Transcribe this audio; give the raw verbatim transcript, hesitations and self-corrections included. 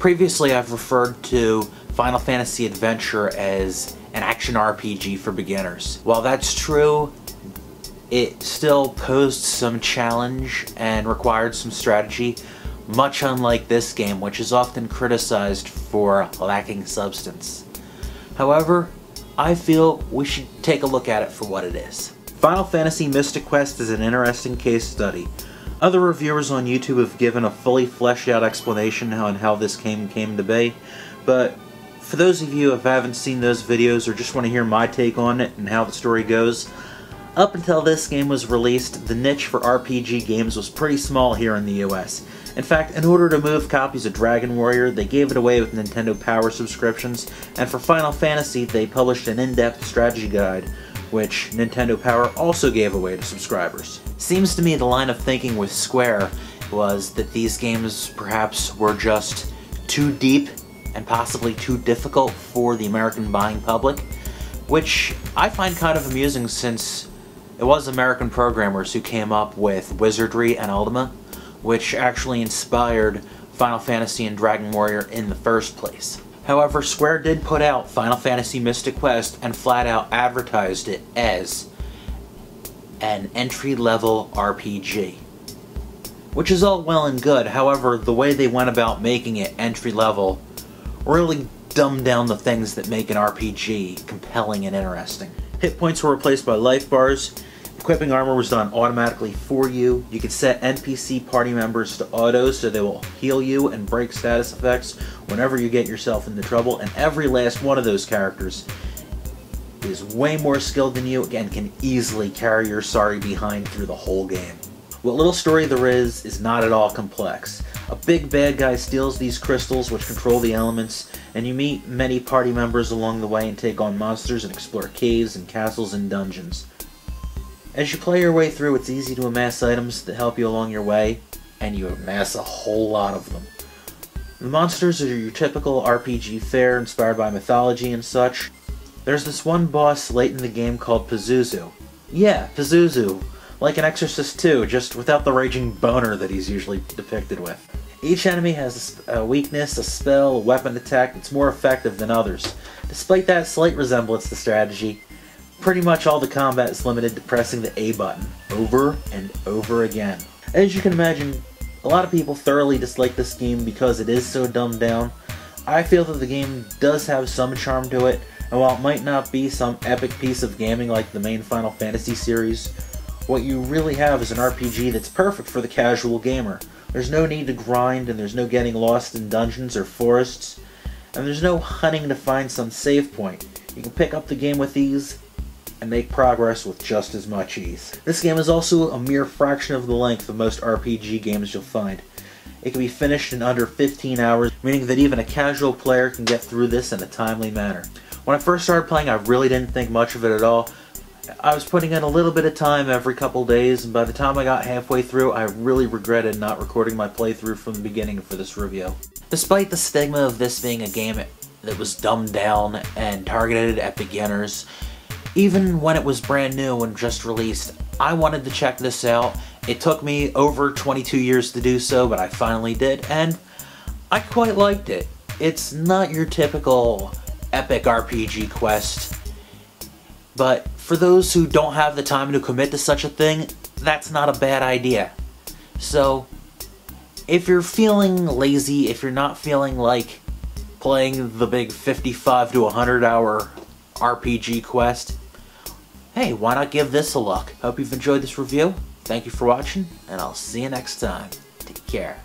Previously, I've referred to Final Fantasy Adventure as an action R P G for beginners. While that's true, it still posed some challenge and required some strategy, much unlike this game, which is often criticized for lacking substance. However, I feel we should take a look at it for what it is. Final Fantasy Mystic Quest is an interesting case study. Other reviewers on YouTube have given a fully fleshed out explanation on how this game came to be, but for those of you who haven't seen those videos or just want to hear my take on it and how the story goes, up until this game was released, the niche for R P G games was pretty small here in the U S. In fact, in order to move copies of Dragon Warrior, they gave it away with Nintendo Power subscriptions, and for Final Fantasy, they published an in-depth strategy guide, which Nintendo Power also gave away to subscribers. Seems to me the line of thinking with Square was that these games perhaps were just too deep and possibly too difficult for the American buying public, which I find kind of amusing since it was American programmers who came up with Wizardry and Ultima, which actually inspired Final Fantasy and Dragon Warrior in the first place. However, Square did put out Final Fantasy Mystic Quest and flat out advertised it as an entry-level R P G. Which is all well and good, however, the way they went about making it entry-level really dumbed down the things that make an R P G compelling and interesting. Hit points were replaced by life bars, equipping armor was done automatically for you, you could set N P C party members to auto so they will heal you and break status effects whenever you get yourself into trouble, and every last one of those characters is way more skilled than you and can easily carry your sorry behind through the whole game. What little story there is is not at all complex. A big bad guy steals these crystals which control the elements, and you meet many party members along the way and take on monsters and explore caves and castles and dungeons. As you play your way through, it's easy to amass items that help you along your way, and you amass a whole lot of them. The monsters are your typical R P G fare inspired by mythology and such. There's this one boss late in the game called Pazuzu. Yeah, Pazuzu. Like an Exorcist too, just without the raging boner that he's usually depicted with. Each enemy has a weakness, a spell, a weapon attack that's more effective than others. Despite that slight resemblance to strategy, pretty much all the combat is limited to pressing the A button over and over again. As you can imagine, a lot of people thoroughly dislike this game because it is so dumbed down. I feel that the game does have some charm to it, and while it might not be some epic piece of gaming like the main Final Fantasy series, what you really have is an R P G that's perfect for the casual gamer. There's no need to grind, and there's no getting lost in dungeons or forests, and there's no hunting to find some save point. You can pick up the game with ease and make progress with just as much ease. This game is also a mere fraction of the length of most R P G games you'll find. It can be finished in under fifteen hours, meaning that even a casual player can get through this in a timely manner. When I first started playing, I really didn't think much of it at all. I was putting in a little bit of time every couple days, and by the time I got halfway through, I really regretted not recording my playthrough from the beginning for this review. Despite the stigma of this being a game that was dumbed down and targeted at beginners, even when it was brand new and just released, I wanted to check this out. It took me over twenty-two years to do so, but I finally did, and I quite liked it. It's not your typical epic R P G quest, but for those who don't have the time to commit to such a thing, that's not a bad idea. So, if you're feeling lazy, if you're not feeling like playing the big fifty-five to one hundred hour R P G quest, hey, why not give this a look? Hope you've enjoyed this review. Thank you for watching, and I'll see you next time. Take care.